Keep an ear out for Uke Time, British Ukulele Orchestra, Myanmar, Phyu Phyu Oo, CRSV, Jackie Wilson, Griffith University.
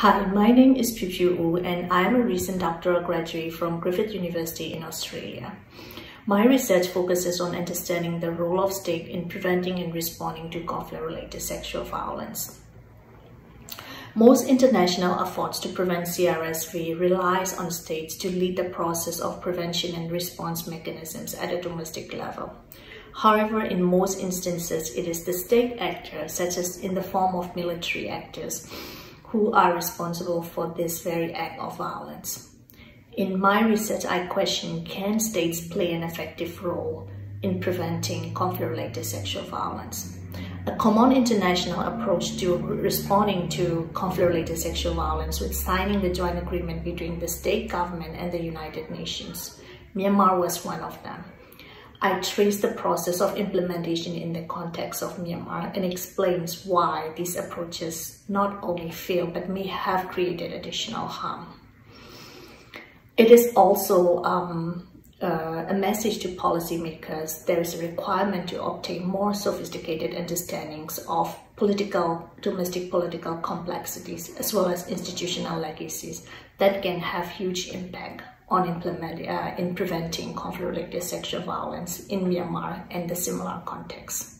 Hi, my name is Phyu Phyu Oo and I am a recent doctoral graduate from Griffith University in Australia. My research focuses on understanding the role of state in preventing and responding to conflict-related sexual violence. Most international efforts to prevent CRSV relies on states to lead the process of prevention and response mechanisms at a domestic level. However, in most instances, it is the state actor, such as in the form of military actors, who are responsible for this very act of violence. In my research, I question, can states play an effective role in preventing conflict-related sexual violence? A common international approach to responding to conflict-related sexual violence was signing the joint agreement between the state government and the United Nations. Myanmar was one of them. I trace the process of implementation in the context of Myanmar and explains why these approaches not only fail but may have created additional harm. It is also a message to policymakers. There is a requirement to obtain more sophisticated understandings of domestic political complexities as well as institutional legacies that can have huge impact on in preventing conflict-related sexual violence in Myanmar and the similar context.